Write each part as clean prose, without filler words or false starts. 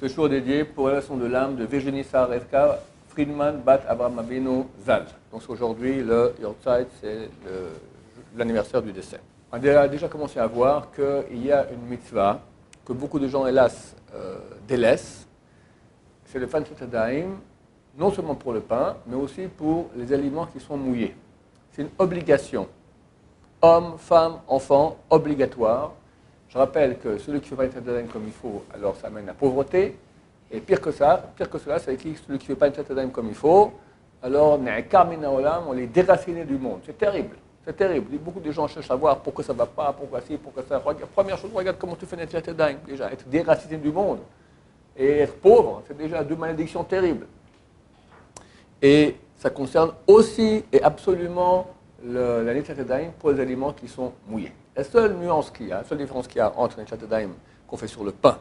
ce jour dédié pour la leçon de l'âme de Virginia Saretka Friedman Bat Abraham Zal. Donc aujourd'hui, le Yurtzeit, c'est l'anniversaire du décès. On a déjà commencé à voir qu'il y a une mitzvah que beaucoup de gens, hélas, délaissent. C'est le Fanchotadayim, non seulement pour le pain, mais aussi pour les aliments qui sont mouillés. C'est une obligation. Hommes, femmes, enfants, obligatoire. Je rappelle que celui qui fait pas une chedain comme il faut, alors ça amène à pauvreté. Et pire que ça, pire que cela, c'est que celui qui ne fait pas une chedain comme il faut, alors on les déraciné du monde. C'est terrible, c'est terrible. Beaucoup de gens cherchent à voir pourquoi ça ne va pas, pourquoi si, pourquoi ça. Première chose, regarde comment tu fais une chedain. Déjà, être déraciné du monde et être pauvre, c'est déjà deux malédictions terribles. Et ça concerne aussi et absolument la Netilat pour les aliments qui sont mouillés. La seule nuance qu'il y a, la seule différence qu'il y a entre la Netilat qu'on fait sur le pain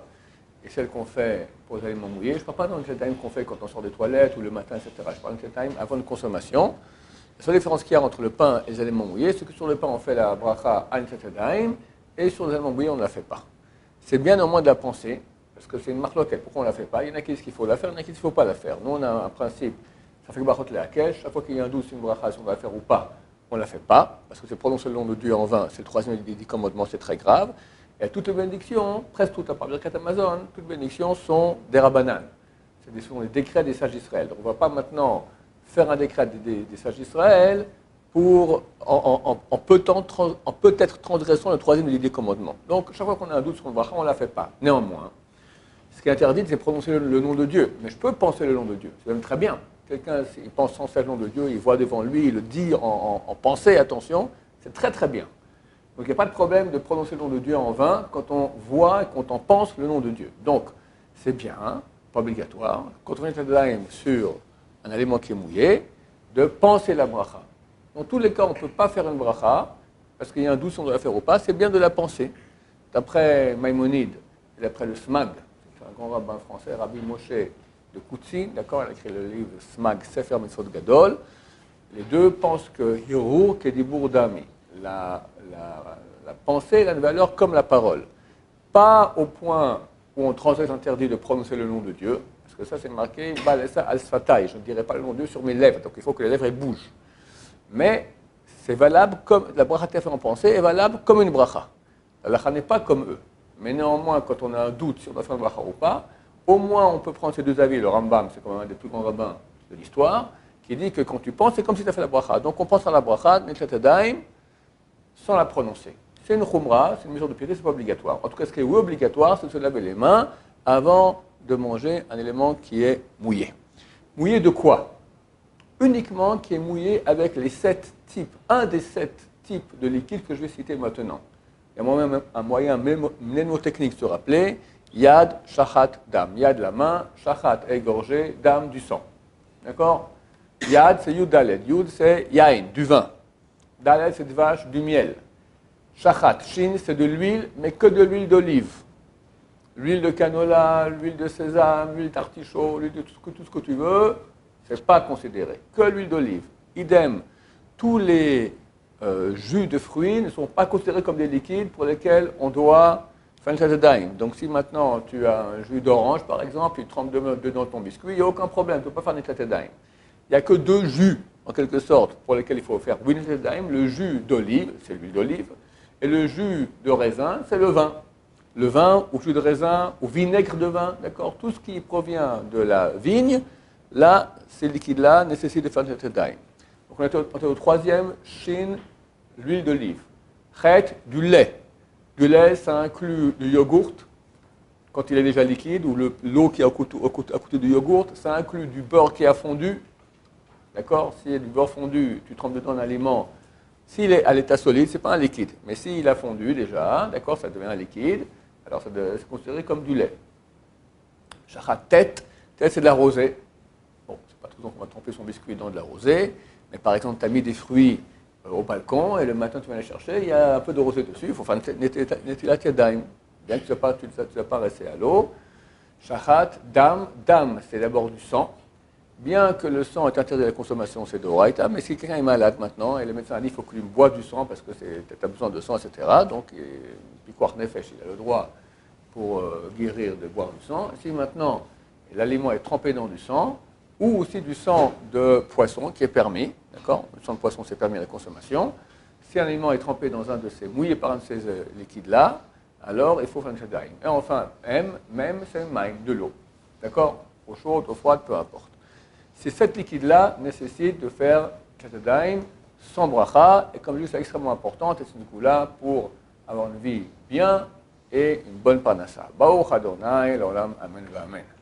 et celle qu'on fait pour les aliments mouillés, je ne parle pas de la Netilat qu'on fait quand on sort des toilettes ou le matin, etc. Je parle de la Netilat avant une consommation. La seule différence qu'il y a entre le pain et les aliments mouillés, c'est que sur le pain, on fait la bracha à Netilat et sur les aliments mouillés, on ne la fait pas. C'est bien au moins de la pensée, parce que c'est une marque locale. Pourquoi on ne la fait pas? Il y en a qui disent qu'il faut la faire, il y en a qui ne faut pas la faire. Nous, on a un principe. Ça fait que barotte la Kèche, chaque fois qu'il y a un doute sur une bracha, si on va la faire ou pas, on ne la fait pas, parce que c'est prononcer le nom de Dieu en vain, c'est le troisième des 10 commandements, c'est très grave. Et toutes les bénédictions, presque toutes, à part Birkat Amazon, toutes les bénédictions sont des rabananes. Ce sont des décrets des sages d'Israël. Donc on ne va pas maintenant faire un décret des sages d'Israël pour, en peut-être transgressant le troisième des 10 commandements. Donc chaque fois qu'on a un doute sur une bracha, on ne la fait pas. Néanmoins, ce qui est interdit, c'est prononcer le nom de Dieu. Mais je peux penser le nom de Dieu, c'est même très bien. Quelqu'un, il pense sans cesse le nom de Dieu, il voit devant lui, il le dit en pensée, attention, c'est très très bien. Donc il n'y a pas de problème de prononcer le nom de Dieu en vain quand on voit et quand on pense le nom de Dieu. Donc c'est bien, hein, pas obligatoire, quand on est en sur un aliment qui est mouillé, de penser la bracha. Dans tous les cas, on ne peut pas faire une bracha, parce qu'il y a un doute si on doit la faire ou pas, c'est bien de la penser. D'après Maïmonide, et d'après le SMAG, c'est un grand rabbin français, Rabbi Moshe, de Kutsi, d'accord, elle a écrit le livre SMAG, Sefer Mitsvot Gadol. Les deux pensent que Yorur Kedibur Dami, la pensée a une valeur comme la parole. Pas au point où on transgresse interdit de prononcer le nom de Dieu, parce que ça c'est marqué balessa al-sfatai, je ne dirai pas le nom de Dieu sur mes lèvres, donc il faut que les lèvres elles bougent. Mais c'est valable comme, la bracha qui est faite en pensée est valable comme une bracha. La bracha n'est pas comme eux. Mais néanmoins, quand on a un doute si on doit faire une bracha ou pas, au moins, on peut prendre ces deux avis. Le Rambam, c'est quand même un des plus grands rabbins de l'histoire, qui dit que quand tu penses, c'est comme si tu as fait la bracha. Donc, on pense à la bracha, Netilat Yadaïm, sans la prononcer. C'est une chumra, c'est une mesure de piété, c'est pas obligatoire. En tout cas, ce qui est obligatoire, c'est de se laver les mains avant de manger un élément qui est mouillé. Mouillé de quoi? Uniquement qui est mouillé avec les 7 types, un des 7 types de liquide que je vais citer maintenant. Il y a moi-même un moyen mnémotechnique de se rappeler. Yad shahat dam. Yad la main, shahat égorgé, dam du sang. D'accord? Yad c'est yud daled. Yud c'est yain, du vin. Daled c'est de vache, du miel. Shahat, chine c'est de l'huile, mais que de l'huile d'olive. L'huile de canola, l'huile de sésame, l'huile d'artichaut, l'huile de tout ce que tu veux, c'est pas considéré. Que l'huile d'olive. Idem, tous les jus de fruits ne sont pas considérés comme des liquides pour lesquels on doit. Donc si maintenant tu as un jus d'orange par exemple, tu trempes dedans ton biscuit, il n'y a aucun problème, tu ne peux pas faire Netilat Yadaïm. Il n'y a que deux jus en quelque sorte pour lesquels il faut faire Netilat Yadaïm, le jus d'olive, c'est l'huile d'olive, et le jus de raisin, c'est le vin. Le vin ou jus de raisin ou vinaigre de vin, d'accord, tout ce qui provient de la vigne, là, ces liquides-là nécessitent de faire Netilat Yadaïm. Donc on est au troisième, chine, l'huile d'olive. Chet, du lait. Du lait, ça inclut le yogourt, quand il est déjà liquide, ou l'eau qui est à côté du yogourt. Ça inclut du beurre qui a fondu. D'accord? S'il y a du beurre fondu, tu trempes dedans un aliment. S'il est à l'état solide, ce n'est pas un liquide. Mais s'il a fondu déjà, d'accord, ça devient un liquide. Alors, ça c'est considéré comme du lait. Chacha tête. Tête, c'est de la rosée. Bon, c'est pas tout le temps qu'on va tremper son biscuit dans de la rosée. Mais par exemple, tu as mis des fruits au balcon, et le matin tu viens les chercher, il y a un peu de rosée dessus, il faut faire Netilat Yadaïm. Bien que tu ne sois pas resté à l'eau. Shahat, dam, dam, c'est d'abord du sang. Bien que le sang est interdit à la consommation, c'est d'oraïta, mais si quelqu'un est malade maintenant, et le médecin a dit qu'il faut qu'il boive du sang parce que tu as besoin de sang, etc., donc il a le droit pour guérir de boire du sang. Si maintenant l'aliment est trempé dans du sang, ou aussi du sang de poisson qui est permis, d'accord? Le sang de poisson c'est permis à la consommation. Si un aliment est trempé dans un de ces, mouillé par un de ces liquides-là, alors il faut faire un chedain. Et enfin, même c'est de l'eau, d'accord? Eau chaude, eau froide, peu importe. Ces sept liquides-là nécessitent de faire chataïm sans bracha, et comme je dis, c'est extrêmement important, et c'est une goula pour avoir une vie bien et une bonne panassa. Baruch Adonai, l'olam, amen, amen.